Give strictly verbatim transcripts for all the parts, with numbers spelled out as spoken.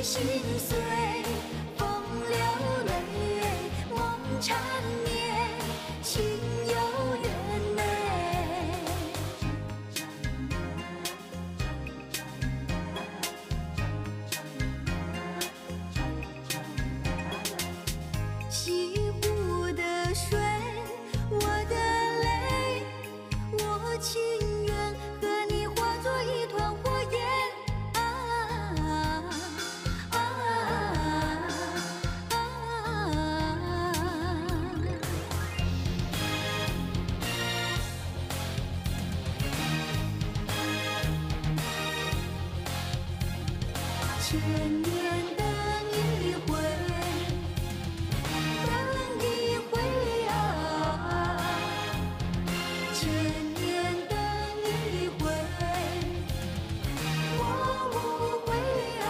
心碎，风流泪，梦缠绵，心有怨美。西湖的水，我的泪，我情愿和你化作一团火焰。 千年等一回，等一回啊！千年等一回，我无悔啊！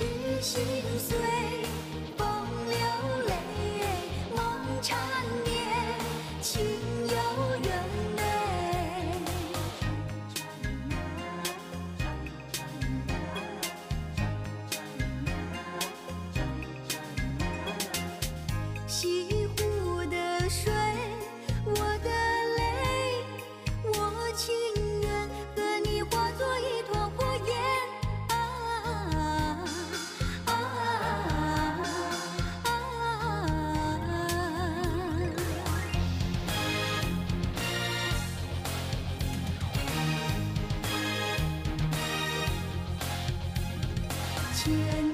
与心碎，风流泪，梦缠绵，情有缘。 西湖的水，我的泪，我情愿和你化作一团火焰啊啊啊啊！千。